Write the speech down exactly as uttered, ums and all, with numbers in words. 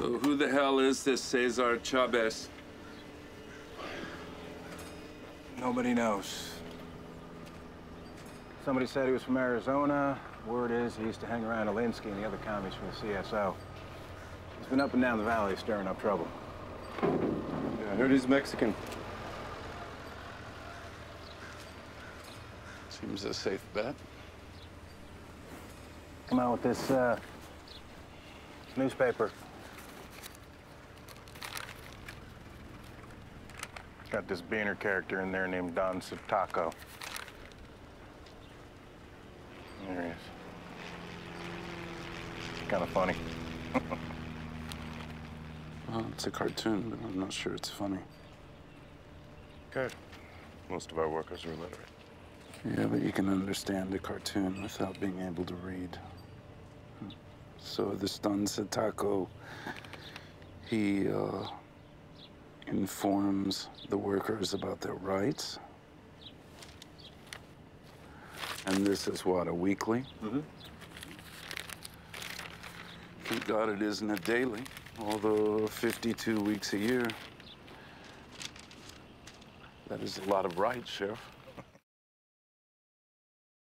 So who the hell is this Cesar Chavez? Nobody knows. Somebody said he was from Arizona. Word is he used to hang around Alinsky and the other commies from the C S O. He's been up and down the valley stirring up trouble. Yeah, I heard he's Mexican. Seems a safe bet. Come out with this, uh, newspaper. Got this beaner character in there named Don Sitako. There he is. It's kind of funny. Well, it's a cartoon, but I'm not sure it's funny. Good. Most of our workers are illiterate. Yeah, but you can understand a cartoon without being able to read. So this Don Sitako, he uh, informs the workers about their rights. And this is what, a weekly? Mm-hmm. Thank God it isn't a daily, although fifty-two weeks a year. That is a lot of rights, Sheriff.